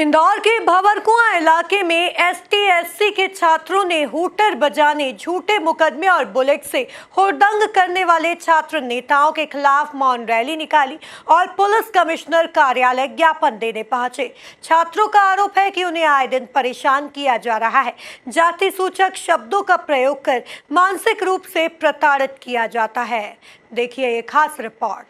इंदौर के भंवरकुआं इलाके में SC-ST के छात्रों ने हूटर बजाने, झूठे मुकदमे और बुलेट से हुड़दंग करने वाले छात्र नेताओं के खिलाफ मौन रैली निकाली और पुलिस कमिश्नर कार्यालय ज्ञापन देने पहुंचे। छात्रों का आरोप है कि उन्हें आए दिन परेशान किया जा रहा है, जाति सूचक शब्दों का प्रयोग कर मानसिक रूप से प्रताड़ित किया जाता है। देखिए ये खास रिपोर्ट।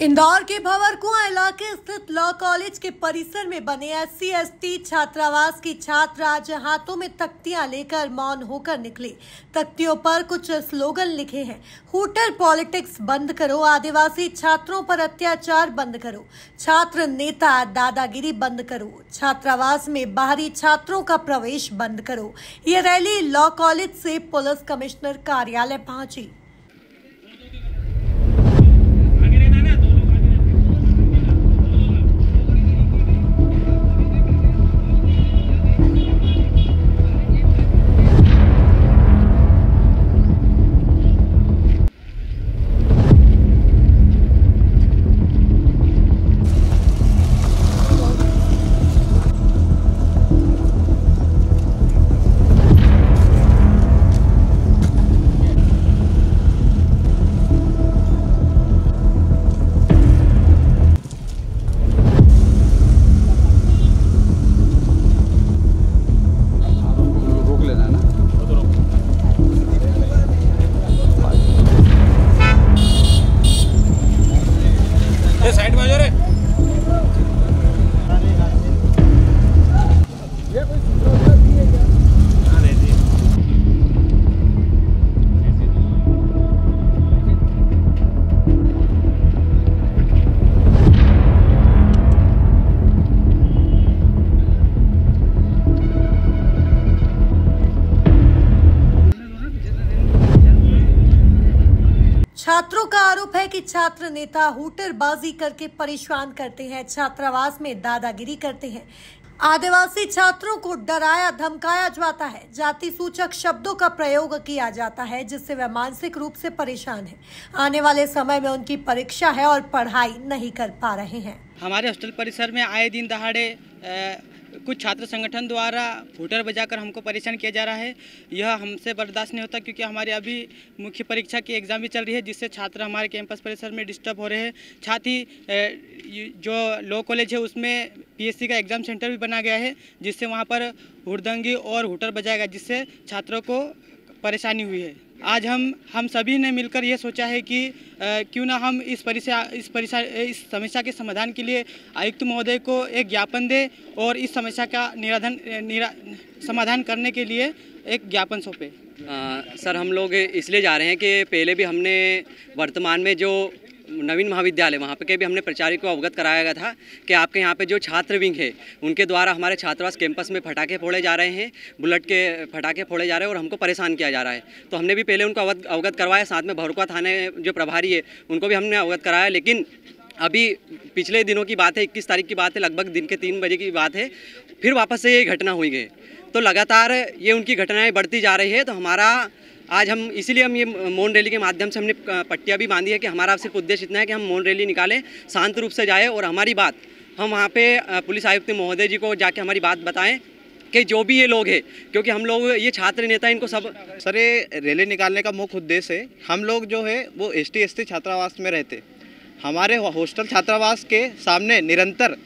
इंदौर के भंवरकुआं इलाके स्थित लॉ कॉलेज के परिसर में बने SC-ST छात्रावास की छात्रा आज हाथों में तख्तियां लेकर मौन होकर निकली। तख्तियों पर कुछ स्लोगन लिखे हैं, हूटर पॉलिटिक्स बंद करो, आदिवासी छात्रों पर अत्याचार बंद करो, छात्र नेता दादागिरी बंद करो, छात्रावास में बाहरी छात्रों का प्रवेश बंद करो। ये रैली लॉ कॉलेज से पुलिस कमिश्नर कार्यालय पहुंची। छात्रों का आरोप है कि छात्र नेता हूटरबाजी करके परेशान करते हैं, छात्रावास में दादागिरी करते हैं, आदिवासी छात्रों को डराया धमकाया जाता है, जाति सूचक शब्दों का प्रयोग किया जाता है, जिससे वह मानसिक रूप से परेशान है। आने वाले समय में उनकी परीक्षा है और पढ़ाई नहीं कर पा रहे हैं। हमारे हॉस्टल परिसर में आए दिन दहाड़े कुछ छात्र संगठन द्वारा हूटर बजाकर हमको परेशान किया जा रहा है। यह हमसे बर्दाश्त नहीं होता, क्योंकि हमारे अभी मुख्य परीक्षा की एग्ज़ाम भी चल रही है, जिससे छात्र हमारे कैंपस परिसर में डिस्टर्ब हो रहे हैं। साथ ही जो लॉ कॉलेज है उसमें PSC का एग्ज़ाम सेंटर भी बना गया है, जिससे वहाँ पर हुड़दंगी और हूटर बजाया गया, जिससे छात्रों को परेशानी हुई है। आज हम सभी ने मिलकर ये सोचा है कि क्यों ना हम इस समस्या के समाधान के लिए आयुक्त महोदय को एक ज्ञापन दें और इस समस्या का समाधान करने के लिए एक ज्ञापन सौंपे। सर, हम लोग इसलिए जा रहे हैं कि पहले भी हमने वर्तमान में जो नवीन महाविद्यालय वहाँ पे के भी हमने प्राचार्य को अवगत कराया गया था कि आपके यहाँ पे जो छात्र विंग है उनके द्वारा हमारे छात्रावास कैंपस में पटाखे फोड़े जा रहे हैं, बुलेट के पटाखे फोड़े जा रहे हैं और हमको परेशान किया जा रहा है। तो हमने भी पहले उनको अवगत करवाया, साथ में भंवरकुआं थाने जो प्रभारी है उनको भी हमने अवगत कराया। लेकिन अभी पिछले दिनों की बात है, 21 तारीख की बात है, लगभग दिन के 3 बजे की बात है, फिर वापस से ये घटना हुई है। तो लगातार ये उनकी घटनाएँ बढ़ती जा रही है। तो हमारा आज इसीलिए हम ये मौन रैली के माध्यम से हमने पट्टियाँ भी बांधी है कि हमारा सिर्फ उद्देश्य इतना है कि हम मौन रैली निकालें, शांत रूप से जाए और हमारी बात हम वहाँ पे पुलिस आयुक्त महोदय जी को जाके हमारी बात बताएं कि जो भी ये लोग हैं, क्योंकि हम लोग ये छात्र नेता इनको सब सर ये रैली निकालने का मुख्य उद्देश्य है। हम लोग जो है वो ST-ST छात्रावास में रहते, हमारे हॉस्टल छात्रावास के सामने निरंतर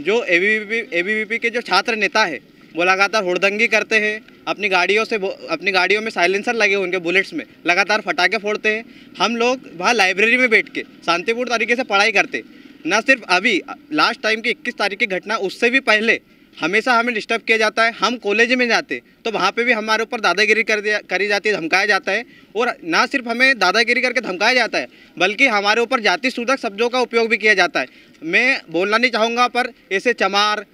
जो ABVP के जो छात्र नेता है वो लगातार हुड़दंगी करते हैं, अपनी गाड़ियों में साइलेंसर लगे हुए उनके बुलेट्स में लगातार फटाके फोड़ते हैं। हम लोग वहाँ लाइब्रेरी में बैठ के शांतिपूर्ण तरीके से पढ़ाई करते, ना सिर्फ अभी लास्ट टाइम की 21 तारीख की घटना, उससे भी पहले हमेशा हमें डिस्टर्ब किया जाता है। हम कॉलेज में जाते तो वहाँ पे भी हमारे ऊपर दादागिरी करी जाती है, धमकाया जाता है। और ना सिर्फ हमें दादागिरी करके धमकाया जाता है, बल्कि हमारे ऊपर जाति सूचक शब्दों का उपयोग भी किया जाता है। मैं बोलना नहीं चाहूँगा पर ऐसे चमार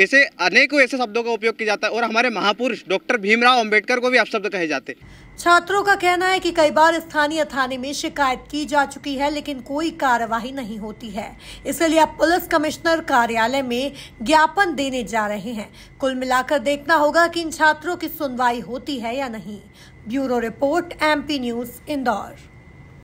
ऐसे अनेकों ऐसे शब्दों का उपयोग किया जाता है और हमारे महापुरुष डॉक्टर भीमराव अंबेडकर को भी अपशब्द कहे जाते हैं। छात्रों का कहना है कि कई बार स्थानीय थाने में शिकायत की जा चुकी है, लेकिन कोई कार्यवाही नहीं होती है, इसलिए अब पुलिस कमिश्नर कार्यालय में ज्ञापन देने जा रहे हैं। कुल मिलाकर देखना होगा कि इन छात्रों की सुनवाई होती है या नहीं। Bureau report MP news Indore.